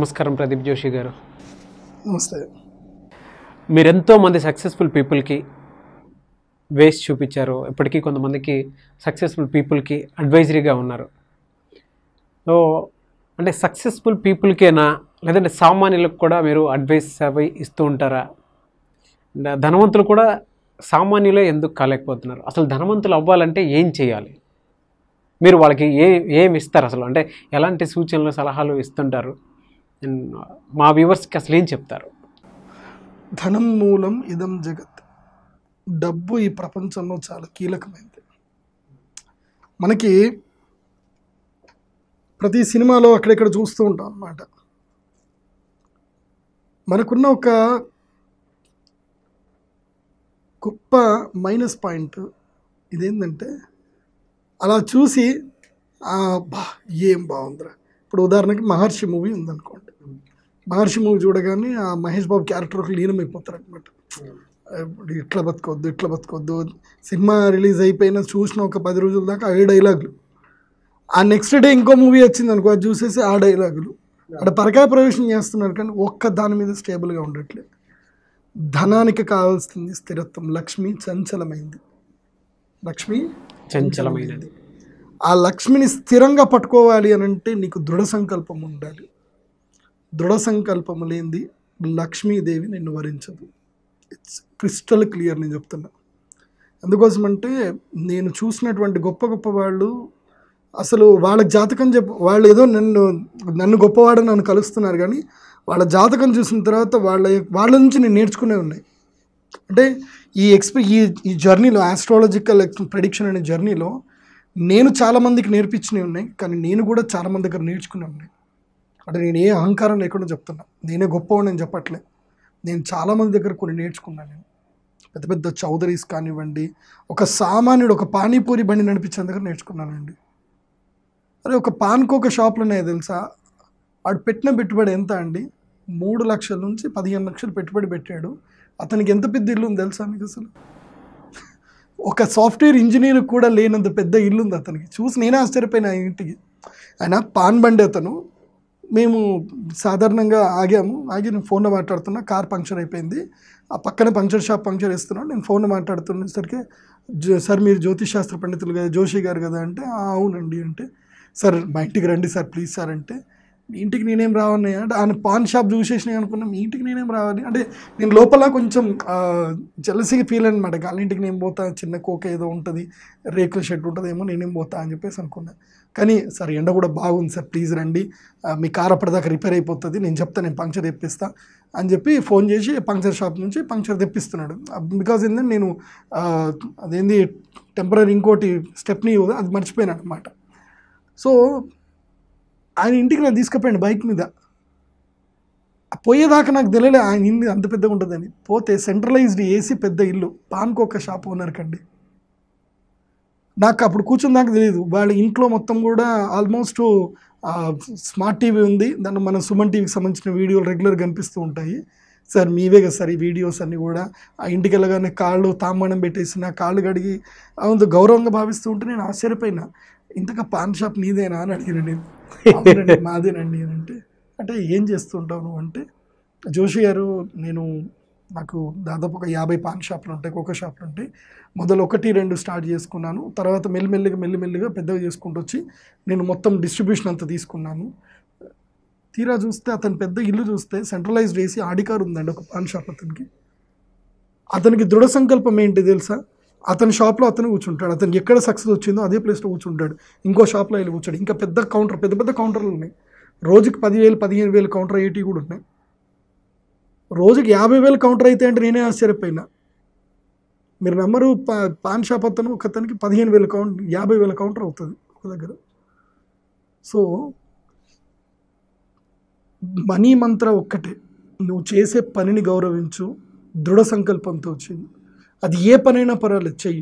నమస్కారం ప్రదీప్ జోషి గారు. నమస్తే. మీరెంతో మంది సక్సెస్ఫుల్ పీపుల్కి వేస్ చూపించారు, ఇప్పటికీ కొంతమందికి సక్సెస్ఫుల్ పీపుల్కి అడ్వైజరీగా ఉన్నారు. సో అంటే సక్సెస్ఫుల్ పీపుల్కేనా లేదంటే సామాన్యులకు కూడా మీరు అడ్వైస్ అవి ఇస్తూ ఉంటారా? ధనవంతులు కూడా సామాన్యులే ఎందుకు కాలేకపోతున్నారు? అసలు ధనవంతులు అవ్వాలంటే ఏం చేయాలి? మీరు వాళ్ళకి ఏమి ఇస్తారు? అసలు అంటే ఎలాంటి సూచనలు సలహాలు ఇస్తుంటారు? మా వ్యూవర్స్కి అసలు ఏం చెప్తారు? ధనం మూలం ఇదం జగత్. డబ్బు ఈ ప్రపంచంలో చాలా కీలకమైంది. మనకి ప్రతి సినిమాలో అక్కడెక్కడ చూస్తూ ఉంటాం అన్నమాట. మనకున్న ఒక గొప్ప మైనస్ పాయింట్ ఇదేంటంటే, అలా చూసి బా ఏం బాగుందిరా. ఇప్పుడు ఉదాహరణకి మహర్షి మూవీ ఉందనుకోండి, మహర్షి మూవీ చూడగానే ఆ మహేష్ బాబు క్యారెక్టర్ ఒక లీనమైపోతారు అనమాట. ఇట్లా బతకొద్దు, ఇట్లా బతకొద్దు. సినిమా రిలీజ్ అయిపోయినా చూసిన ఒక 10 రోజుల దాకా ఆ డైలాగులు, ఆ నెక్స్ట్ డే ఇంకో మూవీ వచ్చింది అనుకో, అది చూసేసి ఆ డైలాగులు. అక్కడ పరకాయ ప్రవేశం చేస్తున్నారు కానీ ఒక్క దాని మీద స్టేబుల్గా ఉండట్లేదు. ధనానికి కావాల్సింది స్థిరత్వం. లక్ష్మి చంచలమైంది, లక్ష్మి చంచలమైనది. ఆ లక్ష్మిని స్థిరంగా పట్టుకోవాలి అని అంటే నీకు దృఢ సంకల్పం ఉండాలి. దృఢ సంకల్పం లేనిది లక్ష్మీదేవి నిన్ను వరించదు. ఇట్స్ క్రిస్టల్ క్లియర్ నేను చెప్తున్నా. అందుకోసం అంటే నేను చూసినటువంటి గొప్ప గొప్ప వాళ్ళు అసలు వాళ్ళ జాతకం వాళ్ళు ఏదో నన్ను గొప్పవాడని నన్ను కలుస్తున్నారు, కానీ వాళ్ళ జాతకం చూసిన తర్వాత వాళ్ళ నుంచి నేను నేర్చుకునే ఉన్నాయి. అంటే ఈ జర్నీలో ఆస్ట్రాలజికల్ ప్రెడిక్షన్ అనే జర్నీలో నేను చాలామందికి నేర్పించినవి ఉన్నాయి, కానీ నేను కూడా చాలామంది దగ్గర నేర్చుకునే ఉన్నాయి. అంటే నేను ఏ అహంకారం లేకుండా చెప్తున్నా, నేనే గొప్పవాడిని అని చెప్పట్లే. నేను చాలామంది దగ్గర కొన్ని నేర్చుకున్నాను. నేను పెద్ద పెద్ద చౌదరీస్ కానివ్వండి, ఒక సామాన్యుడు ఒక పానీపూరి బండి నడిపించిన దగ్గర నేర్చుకున్నానండి. అరే ఒక పాన్కోక షాప్లు ఉన్నాయి తెలుసా, వాడు పెట్టిన పెట్టుబడి ఎంత అండి, 3 లక్షల నుంచి 15 లక్షలు పెట్టుబడి పెట్టాడు. అతనికి ఎంత పెద్ద ఇల్లు ఉంది తెలుసా మీకు? అసలు ఒక సాఫ్ట్వేర్ ఇంజనీర్ కూడా లేనంత పెద్ద ఇల్లు ఉంది అతనికి. చూసి నేనే ఆశ్చర్యపోయినా ఇంటికి. ఆయన పాన్ బండి అతను, మేము సాధారణంగా ఆగి నేను ఫోన్లో మాట్లాడుతున్నా, కార్ పంక్చర్ అయిపోయింది, ఆ పక్కన పంక్చర్ షాప్ పంక్చర్ వేస్తున్నాను. నేను ఫోన్లో మాట్లాడుతున్నసరికి సార్ మీరు జ్యోతిష్ శాస్త్ర పండితులు కదా, జోషి గారు కదా అంటే అవునండి అంటే, సార్ మా ఇంటికి రండి సార్ ప్లీజ్ సార్ అంటే, మీ ఇంటికి నేనేం రావాలి అంటే ఆయన పాన్ షాప్ చూసేసినాయి అనుకున్నా, మీ ఇంటికి నేనేం రావాలి అంటే నేను లోపల కొంచెం జలసిగా ఫీల్ అనమాట. గాలింటికి నేను పోతా, చిన్న కోక ఏదో ఉంటుంది, రేకుల షెడ్ ఉంటుంది ఏమో, నేనేం పోతా అని చెప్పేసి అనుకున్నా. కానీ సార్ ఎండ కూడా బాగుంది సార్ ప్లీజ్ రండి, మీ కార్ అప్పటిదాకా రిపేర్ అయిపోతుంది, నేను చెప్తాను, నేను పంక్చర్ తెప్పిస్తాను అని చెప్పి ఫోన్ చేసి పంక్చర్ షాప్ నుంచి పంక్చర్ తెప్పిస్తున్నాడు. బికాజ్ ఏంటంటే నేను అదేంది టెంపరీ ఇంకోటి స్టెప్నీ అది మర్చిపోయాను అనమాట. సో ఆయన ఇంటికి నేను తీసుకుపోయాను బైక్ మీద. పోయేదాకా నాకు తెలియలే ఆయన ఇల్లు అంత పెద్దగా ఉంటుందని. పోతే సెంట్రలైజ్డ్ ఏసీ పెద్ద ఇల్లు, పాన్కోక షాప్ ఓనర్ కండి. నాకు అప్పుడు కూర్చుందాక తెలియదు. వాళ్ళ ఇంట్లో మొత్తం కూడా ఆల్మోస్ట్ స్మార్ట్ టీవీ ఉంది, దాన్ని మన సుమన్ టీవీకి సంబంధించిన వీడియోలు రెగ్యులర్గా కనిపిస్తూ ఉంటాయి. సార్ మీవే కదా సార్ ఈ వీడియోస్ అన్నీ కూడా. ఆ ఇంటికి వెళ్ళగానే కాళ్ళు తాంబాణం పెట్టేసిన, కాళ్ళు కడిగి అంత గౌరవంగా భావిస్తూ ఉంటే నేను ఆశ్చర్యపోయినా. ఇంతగా పాన్ షాప్ నీదేనా అని అడిగిన నేను. మాదేనండి అని అంటే, అంటే ఏం చేస్తుంటావు నువ్వు అంటే, జోషి గారు నేను నాకు దాదాపు ఒక 50 పాన్ షాపులు ఉంటాయి, కోకో షాపులు ఉంటాయి. మొదలు 1-2 స్టార్ట్ చేసుకున్నాను, తర్వాత మెల్లిమెల్లిగా పెద్దగా చేసుకుంటూ వచ్చి నేను మొత్తం డిస్ట్రిబ్యూషన్ అంతా తీసుకున్నాను. తీరా చూస్తే అతను పెద్ద ఇల్లు చూస్తే సెంట్రలైజ్డ్ వేసి ఆడికారు ఉందండి ఒక పాన్ షాప్ అతనికి. అతనికి దృఢ సంకల్పం ఏంటి తెలుసా, అతని షాప్లో అతను కూర్చుంటాడు. అతను ఎక్కడ సక్సెస్ వచ్చిందో అదే ప్లేస్లో కూర్చుంటాడు, ఇంకో షాప్లో వెళ్ళి కూర్చోడు. ఇంకా పెద్ద కౌంటర్, పెద్ద పెద్ద కౌంటర్లు ఉన్నాయి, రోజుకి 10,000-15,000 కౌంటర్ అయ్యేటివి కూడా ఉన్నాయి. రోజుకి 50,000 కౌంటర్ అయితే అంటే నేనే ఆశ్చర్యపోయినా. మీరు నెంబరు పాన్ షాప్ అతను ఒక అతనికి 15,000 కౌంటర్, 50,000 కౌంటర్ అవుతుంది ఒక దగ్గర. సో మనీ మంత్ర ఒక్కటే, నువ్వు చేసే పనిని గౌరవించు, దృఢ సంకల్పంతో వచ్చింది. అది ఏ పనైనా పర్వాలేదు చెయ్యి,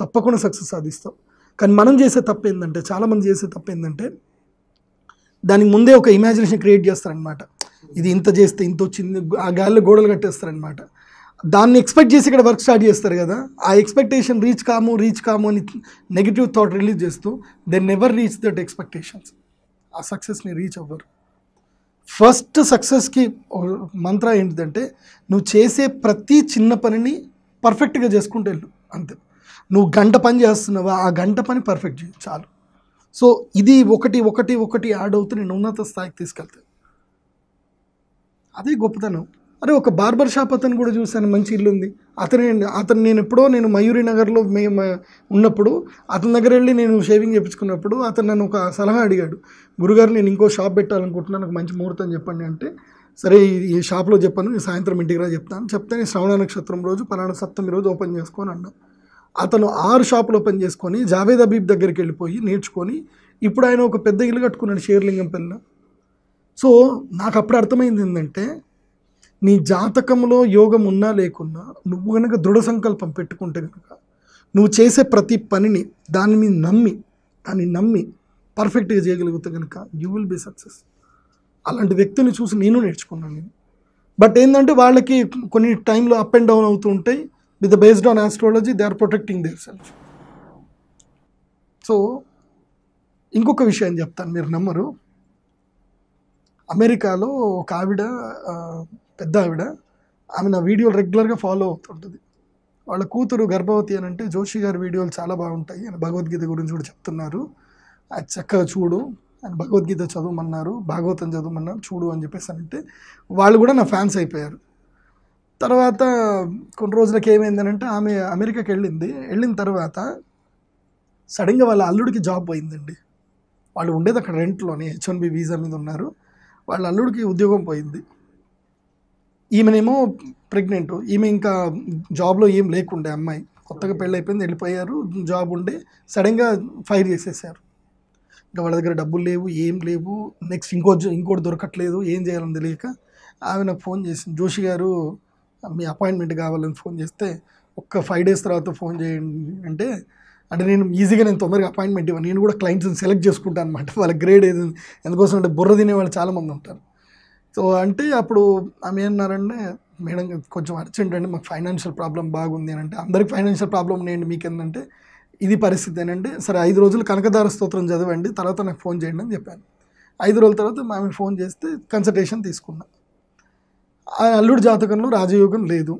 తప్పకుండా సక్సెస్ సాధిస్తావు. కానీ మనం చేసే తప్పు ఏంటంటే, చాలామంది చేసే తప్పు ఏంటంటే, దానికి ముందే ఒక ఇమాజినేషన్ క్రియేట్ చేస్తారనమాట. ఇది ఇంత చేస్తే ఇంత వచ్చింది, ఆ గాలిలో గోడలు కట్టేస్తారనమాట. దాన్ని ఎక్స్పెక్ట్ చేసి ఇక్కడ వర్క్ స్టార్ట్ చేస్తారు కదా, ఆ ఎక్స్పెక్టేషన్ రీచ్ కాము అని నెగిటివ్ థాట్ రిలీజ్ చేస్తూ they never reach that expectations. ఆ సక్సెస్ని రీచ్ అవ్వరు. ఫస్ట్ సక్సెస్కి మంత్ర ఏంటిదంటే, నువ్వు చేసే ప్రతి చిన్న పనిని పర్ఫెక్ట్గా చేసుకుంటూ వెళ్ళు అంతే. నువ్వు గంట పని చేస్తున్నావా, ఆ గంట పని పర్ఫెక్ట్ చేయి చాలు. సో ఇది ఒకటి ఒకటి ఒకటి యాడ్ అవుతూ నేను ఉన్నత స్థాయికి తీసుకెళ్తాను. అదే గొప్పతనం. అరే, ఒక బార్బర్ షాప్ అతను కూడా చూశాను, మంచి ఇల్లు ఉంది. అతను నేను ఎప్పుడో నేను మయూరి నగర్లో ఉన్నప్పుడు అతని దగ్గర వెళ్ళి నేను షేవింగ్ చేయించుకున్నప్పుడు అతను నన్ను ఒక సలహా అడిగాడు. గురుగారు, నేను ఇంకో షాప్ పెట్టాలనుకుంటున్నాను, నాకు మంచి ముహూర్తం చెప్పండి అంటే, సరే ఈ షాప్లో చెప్పాను, నేను సాయంత్రం ఇంటికి రా చెప్తాను. చెప్తే నేను శ్రవణ నక్షత్రం రోజు పలానా సప్తమి రోజు ఓపెన్ చేసుకొని అన్నాను. అతను 6 షాపులు ఓపెన్ చేసుకొని జావేద్ హబీబ్ దగ్గరికి వెళ్ళిపోయి నేర్చుకొని ఇప్పుడు ఆయన ఒక పెద్ద ఇల్లు కట్టుకున్నాడు షేర్లింగంపల్లిలో. సో నాకు అప్పుడు అర్థమైంది ఏంటంటే, నీ జాతకంలో యోగం ఉన్నా లేకున్నా నువ్వు కనుక దృఢ సంకల్పం పెట్టుకుంటే కనుక నువ్వు చేసే ప్రతి పనిని దాని మీద నమ్మి పర్ఫెక్ట్గా చేయగలిగితే కనుక యూ విల్ బీ సక్సెస్. అలాంటి వ్యక్తుల్ని చూసి నేను నేర్చుకున్నాను. బట్ ఏంటంటే వాళ్ళకి కొన్ని టైంలో అప్ అండ్ డౌన్ అవుతూ ఉంటాయి. With based on astrology they are protecting their self. So ఇంకొక విషయం చెప్తాను, మీరు నమ్మరు. అమెరికాలో ఒక ఆవిడ, పెద్ద ఆవిడ, ఆమె నా వీడియోలు రెగ్యులర్గా ఫాలో అవుతుంటుంది. వాళ్ళ కూతురు గర్భవతి అని అంటే, జోషి గారి వీడియోలు చాలా బాగుంటాయి, ఆయన భగవద్గీత గురించి కూడా చెప్తున్నారు, అది చక్కగా చూడు, ఆయన భగవద్గీత చదవమన్నారు, భాగవతం చదవమన్నారు, చూడు అని చెప్పేసి అంటే వాళ్ళు కూడా నా ఫ్యాన్స్ అయిపోయారు. తర్వాత కొన్ని రోజులకి ఏమైందనంటే, ఆమె అమెరికాకి వెళ్ళిన తర్వాత సడన్గా వాళ్ళ అల్లుడికి జాబ్ పోయిందండి. వాళ్ళు ఉండేది అక్కడ రెంట్లోనే, H1B వీసా మీద ఉన్నారు. వాళ్ళ అల్లుడికి ఉద్యోగం పోయింది, ఈమెనేమో ప్రెగ్నెంట్, ఈమె ఇంకా జాబ్లో ఏం లేకుండే, అమ్మాయి కొత్తగా పెళ్ళి అయిపోయింది, వెళ్ళిపోయారు, జాబ్ ఉండే సడన్గా ఫైర్ చేసేసారు. ఇంకా వాళ్ళ దగ్గర డబ్బులు లేవు, ఏం లేవు, నెక్స్ట్ ఇంకోటి దొరకట్లేదు, ఏం చేయాలని తెలియక ఆమె నాకు ఫోన్ చేసింది. జోషి గారు మీ అపాయింట్మెంట్ కావాలని ఫోన్ చేస్తే, ఒక్క 5 డేస్ తర్వాత ఫోన్ చేయండి అంటే, నేను తొందరగా అపాయింట్మెంట్ ఇవ్వను, నేను కూడా క్లయింట్స్ని సెలెక్ట్ చేసుకుంటాను అనమాట, వాళ్ళ గ్రేడ్ ఏది, ఎందుకోసం అంటే బుర్ర తినే వాళ్ళు చాలామంది ఉంటారు. సో అంటే అప్పుడు ఆమె ఏమన్నారంటే, మేడం కొంచెం అర్జెంట్ అండి, మాకు ఫైనాన్షియల్ ప్రాబ్లం బాగుంది అని అంటే, అందరికి ఫైనాన్షియల్ ప్రాబ్లం ఉన్నాయండి, మీకు ఏంటంటే ఇది పరిస్థితి అని అంటే, సరే 5 రోజులు కనకదార స్తోత్రం చదవండి, తర్వాత నాకు ఫోన్ చేయండి అని చెప్పాను. 5 రోజుల తర్వాత ఆమె ఫోన్ చేస్తే కన్సల్టేషన్ తీసుకున్నాను. ఆ అల్లుడి జాతకంలో రాజయోగం లేదు,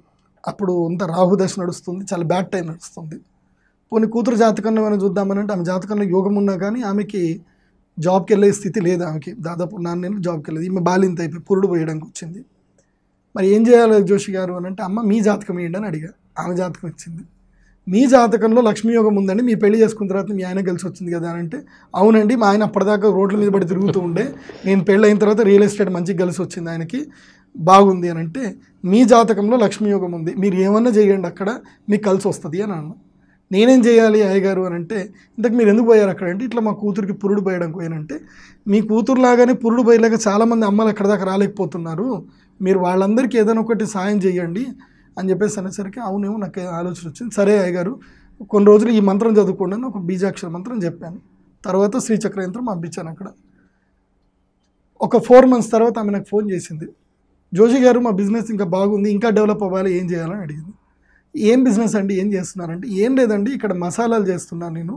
అప్పుడు అంత రాహుదశ నడుస్తుంది, చాలా బ్యాడ్ టైం నడుస్తుంది. పోనీ కూతురు జాతకంలో ఏమైనా చూద్దామని అంటే, ఆమె జాతకంలో యోగం ఉన్నా కానీ ఆమెకి జాబ్కి వెళ్ళే స్థితి లేదు, ఆమెకి దాదాపు 4 నెలలు జాబ్కి వెళ్ళదు, ఈమె బాలింత అయిపోయి పురుడు పోయడానికి వచ్చింది. మరి ఏం చేయాలి జోషి గారు అని అంటే, అమ్మ మీ జాతకం ఏంటి అని అడిగా, ఆమె జాతకం ఇచ్చింది. మీ జాతకంలో లక్ష్మీ యోగం ఉందండి, మీ పెళ్లి చేసుకున్న తర్వాత మీ ఆయన కలిసి వచ్చింది కదా అని అంటే, అవునండి మా ఆయన అప్పటిదాకా రోడ్ల మీద పడి తిరుగుతూ ఉండే, నేను పెళ్ళి అయిన తర్వాత రియల్ ఎస్టేట్ మంచిగా కలిసి వచ్చింది ఆయనకి, బాగుంది అని అంటే, మీ జాతకంలో లక్ష్మీ యోగం ఉంది, మీరు ఏమన్నా చేయండి అక్కడ మీకు కలిసి వస్తుంది అని అన్నాను. నేనేం చేయాలి అయ్యగారు అని అంటే, ఇంతకు మీరు ఎందుకు పోయారు అక్కడ అంటే, ఇట్లా మా కూతురికి పురుడు పోయడానికి పోయానంటే, మీ కూతురులాగానే పురుడు పోయలేక చాలామంది అమ్మలు అక్కడ దాకా రాలేకపోతున్నారు, మీరు వాళ్ళందరికీ ఏదైనా ఒకటి సాయం చేయండి అని చెప్పేసి అనేసరికి, అవునేమో నాకు ఆలోచన వచ్చింది, సరే అయ్యగారు కొన్ని రోజులు ఈ మంత్రం చదువుకోండి అని ఒక బీజాక్షర మంత్రం చెప్పాను. తర్వాత శ్రీచక్ర యంత్రం పంపించాను. అక్కడ ఒక 4 మంత్స్ తర్వాత ఆమె నాకు ఫోన్ చేసింది. జోషి గారు మా బిజినెస్ ఇంకా బాగుంది, ఇంకా డెవలప్ అవ్వాలి, ఏం చేయాలని అడిగింది. ఏం బిజినెస్ అండి, ఏం చేస్తున్నారంటే, ఏం లేదండి ఇక్కడ మసాలాలు చేస్తున్నాను నేను,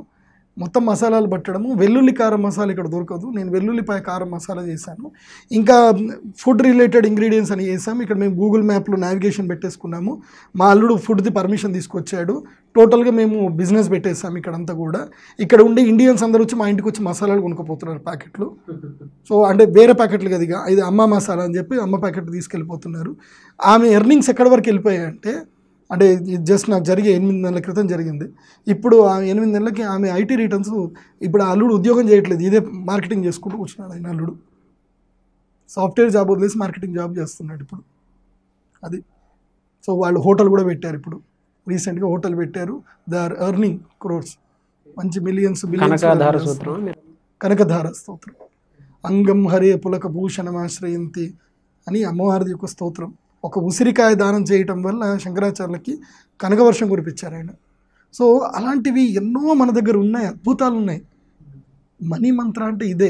మొత్తం మసాలాలు పట్టడము, వెల్లుల్లి కారం మసాలా ఇక్కడ దొరకదు, నేను వెల్లుల్లిపాయ కారం మసాలా చేశాను, ఇంకా ఫుడ్ రిలేటెడ్ ఇంగ్రీడియంట్స్ అని చేసాము, ఇక్కడ మేము గూగుల్ మ్యాప్లో నావిగేషన్ పెట్టేసుకున్నాము, మా అల్లుడు ఫుడ్ది పర్మిషన్ తీసుకొచ్చాడు, టోటల్గా మేము బిజినెస్ పెట్టేసాము ఇక్కడంతా కూడా, ఇక్కడ ఉండే ఇండియన్స్ అందరూ వచ్చి మా ఇంటికి వచ్చి మసాలాలు కొనుక్కపోతున్నారు ప్యాకెట్లు. సో అంటే వేరే ప్యాకెట్లు కదా, ఇది అమ్మ మసాలా అని చెప్పి అమ్మ ప్యాకెట్ తీసుకెళ్ళిపోతున్నారు. ఆమె ఎర్నింగ్స్ ఎక్కడి వరకు వెళ్ళిపోయాయంటే, అంటే జస్ట్ నాకు జరిగే 8 నెలల క్రితం జరిగింది, ఇప్పుడు ఆ 8 నెలలకి ఆమె IT రిటర్న్స్, ఇప్పుడు ఆ అల్లుడు ఉద్యోగం చేయట్లేదు, ఇదే మార్కెటింగ్ చేసుకుంటూ కూర్చున్నాడు. ఆయన అల్లుడు సాఫ్ట్వేర్ జాబ్ వదిలేసి మార్కెటింగ్ జాబ్ చేస్తున్నాడు ఇప్పుడు అది. సో వాళ్ళు హోటల్ కూడా పెట్టారు, ఇప్పుడు రీసెంట్గా హోటల్ పెట్టారు, దే ఆర్ ఎర్నింగ్ క్రోర్స్, మంచి మిలియన్స్ బిలియన్స్. కనకధార స్తోత్రం, అంగం హరే పులక భూషణం ఆశ్రయంతి అని అమ్మవారిది యొక్క స్తోత్రం. ఒక ఉసిరికాయ దానం చేయటం వల్ల శంకరాచార్యులకి కనకవర్షం కురిపించారు ఆయన. సో అలాంటివి ఎన్నో మన దగ్గర ఉన్నాయి, అద్భుతాలు ఉన్నాయి. మనీ మంత్ర అంటే ఇదే,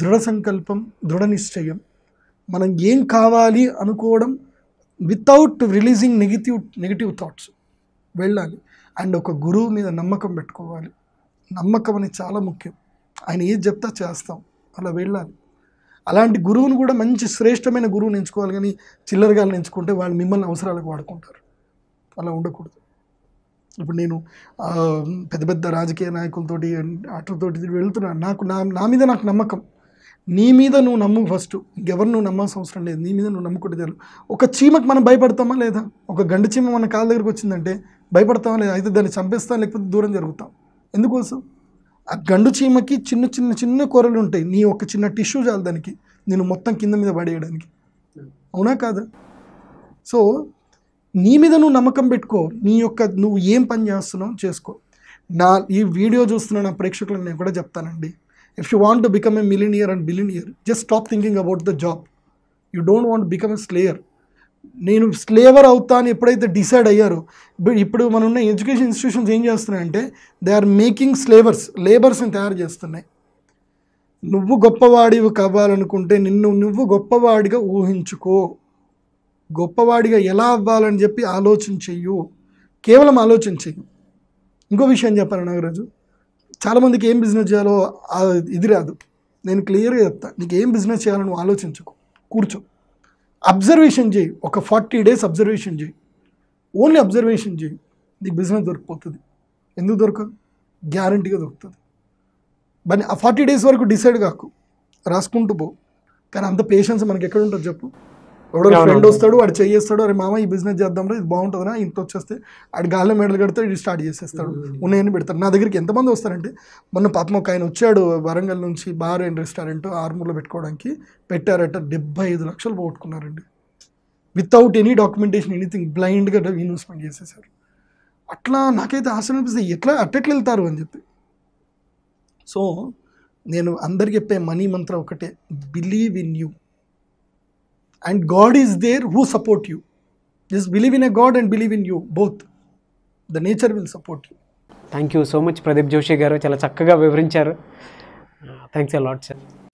దృఢ సంకల్పం, దృఢ నిశ్చయం, మనం ఏం కావాలి అనుకోవడం వితౌట్ రిలీజింగ్ నెగిటివ్ థాట్స్ వెళ్ళాలి. అండ్ ఒక గురువు మీద నమ్మకం పెట్టుకోవాలి, నమ్మకం అనేది చాలా ముఖ్యం, ఆయన ఏది చెప్తా చేస్తాం అలా వెళ్ళాలి. అలాంటి గురువును కూడా మంచి శ్రేష్టమైన గురువుని ఎంచుకోవాలి, కానీ చిల్లరగాళ్ళని ఎంచుకుంటే వాళ్ళు మిమ్మల్ని అవసరాలకు వాడుకుంటారు. అలా ఉండకూడదు. ఇప్పుడు నేను పెద్ద పెద్ద రాజకీయ నాయకులతోటి అటలతోటి వెళ్తున్నాను, నా మీద నాకు నమ్మకం. నీ మీద నువ్వు నమ్ము ఫస్ట్, ఇంకెవరు నువ్వు నమ్మాల్సిన అవసరం లేదు, నీ మీద నువ్వు నమ్ముకుంటే చాలు. ఒక చీమకు మనం భయపడతామా లేదా? ఒక గండి చీమ మన కాళ్ళ దగ్గరకు వచ్చిందంటే భయపడతామా లేదా? అయితే దాన్ని చంపేస్తాం, లేకపోతే దూరం జరుగుతాం. ఎందుకోసం? ఆ గండు చీమకి చిన్న చిన్న చిన్న కూరలు ఉంటాయి, నీ ఒక చిన్న టిష్యూ చాలు దానికి నేను మొత్తం కింద మీద పడేయడానికి. అవునా కాదా? సో నీ మీద నువ్వు నమ్మకం పెట్టుకో, నీ యొక్క నువ్వు ఏం పని చేస్తున్నావు చేసుకో. నా ఈ వీడియో చూస్తున్న నా ప్రేక్షకులను నేను కూడా చెప్తానండి, if you want to become a millionaire and billionaire, just stop thinking about the job. You don't want to become a slayer. నేను స్లేవర్ అవుతాను ఎప్పుడైతే డిసైడ్ అయ్యారో, ఇప్పుడు మనన్న ఎడ్యుకేషన్ ఇన్స్టిట్యూషన్స్ ఏం చేస్తున్నాయంటే దే ఆర్ మేకింగ్ స్లేవర్స్, లేబర్స్ని తయారు చేస్తున్నాయి. నువ్వు గొప్పవాడివి కావాలనుకుంటే నువ్వు గొప్పవాడిగా ఊహించుకో, గొప్పవాడిగా ఎలా అవ్వాలని చెప్పి ఆలోచన చెయ్యు, కేవలం ఆలోచన చెయ్యు. ఇంకో విషయం చెప్పాను నాగరాజు, చాలామందికి ఏం బిజినెస్ చేయాలో ఇది రాదు. నేను క్లియర్గా చెప్తాను, నీకు ఏం బిజినెస్ చేయాలో నువ్వు ఆలోచించుకో, కూర్చో, అబ్జర్వేషన్ చేయి. ఒక 40 days అబ్జర్వేషన్ చేయి, ఓన్లీ అబ్జర్వేషన్ చేయి, నీకు బిజినెస్ దొరికిపోతుంది. ఎందుకు దొరకదు? గ్యారంటీగా దొరుకుతుంది. బట్ ఆ 40 days వరకు డిసైడ్ కాకు, రాసుకుంటూ పో. కానీ అంత పేషెన్స్ మనకి ఎక్కడ ఉంటుంది చెప్పు? ఎవడో ఫ్రెండ్ వస్తాడు, వాడు చేయిస్తాడు, అరే మామ ఈ బిజినెస్ చేద్దాంరా, ఇది బాగుంటుందా, ఇంత వచ్చేస్తే ఆడు గాల్లో మెడలు కడతాడు, ఇది స్టార్ట్ చేసేస్తాడు, ఉన్నాయని పెడతాడు. నా దగ్గరికి ఎంతమంది వస్తారంటే, మొన్న పాపం ఒక ఆయన వచ్చాడు వరంగల్ నుంచి, బార్ అండ్ రెస్టారెంట్ ఆర్మూర్లో పెట్టుకోవడానికి పెట్టారట, 75 లక్షలు పోగొట్టుకున్నారండి, వితౌట్ ఎనీ డాక్యుమెంటేషన్ ఎనీథింగ్, బ్లైండ్గా ఇన్వెస్ట్మెంట్ చేసేసారు. అట్లా నాకైతే ఆశ్చర్యం అనిపిస్తుంది, ఎట్లా అట్టెట్లు వెళ్తారు అని చెప్పి. సో నేను అందరికి చెప్పే మనీ మంత్రం ఒకటే, believe in you and God is there who support you. Just believe in a God and believe in you both. The nature will support you. Thank you so much Pradeep Joshi garu, chala chakkaga vivarincharu. Thanks a lot sir.